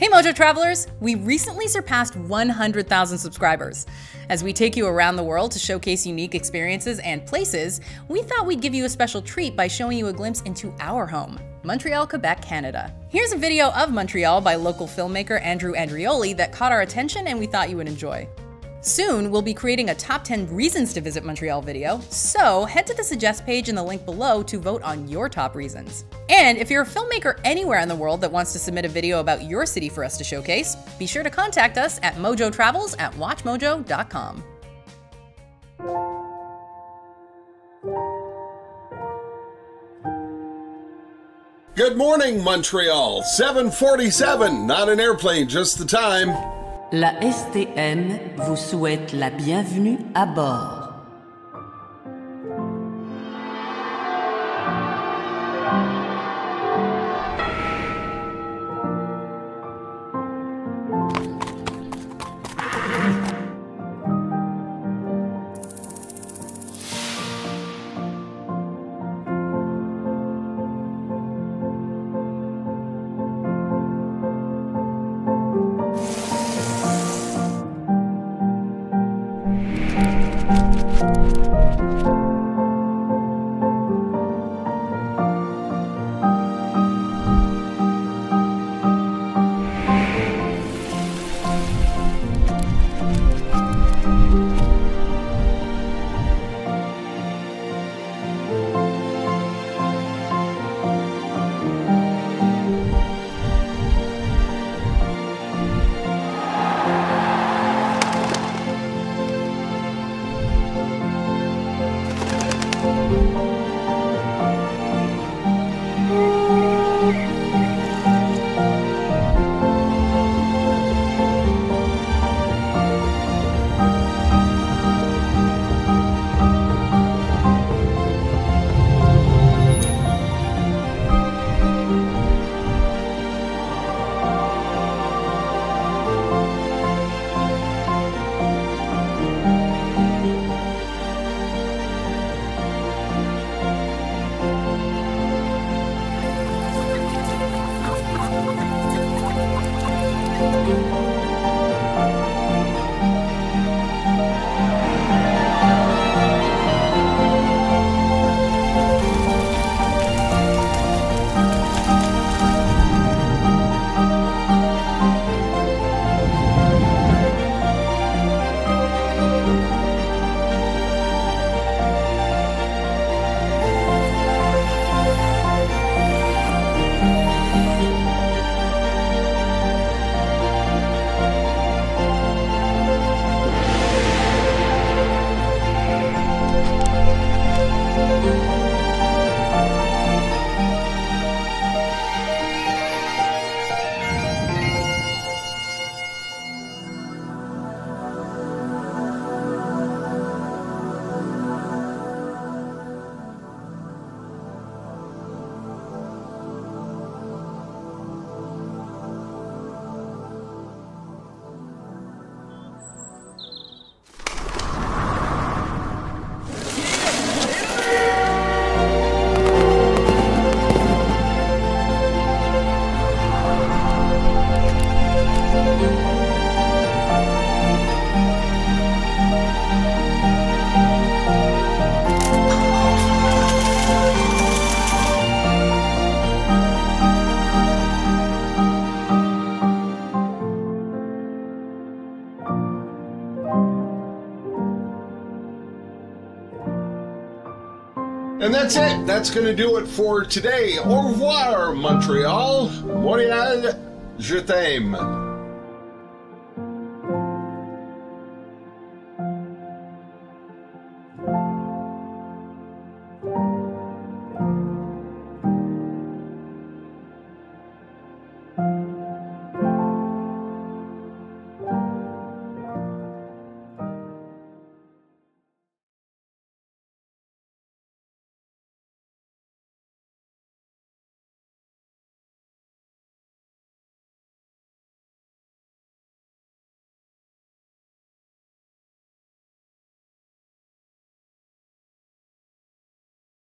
Hey Mojo Travelers! We recently surpassed 100,000 subscribers. As we take you around the world to showcase unique experiences and places, we thought we'd give you a special treat by showing you a glimpse into our home, Montreal, Quebec, Canada. Here's a video of Montreal by local filmmaker Andrew Andreoli that caught our attention and we thought you would enjoy. Soon, we'll be creating a top 10 reasons to visit Montreal video, so head to the suggest page in the link below to vote on your top reasons. And if you're a filmmaker anywhere in the world that wants to submit a video about your city for us to showcase, be sure to contact us at mojotravels@watchmojo.com. Good morning, Montreal. 7:47, not an airplane, just the time. La STM vous souhaite la bienvenue à bord. And that's it. That's going to do it for today. Au revoir, Montreal. Montréal, je t'aime.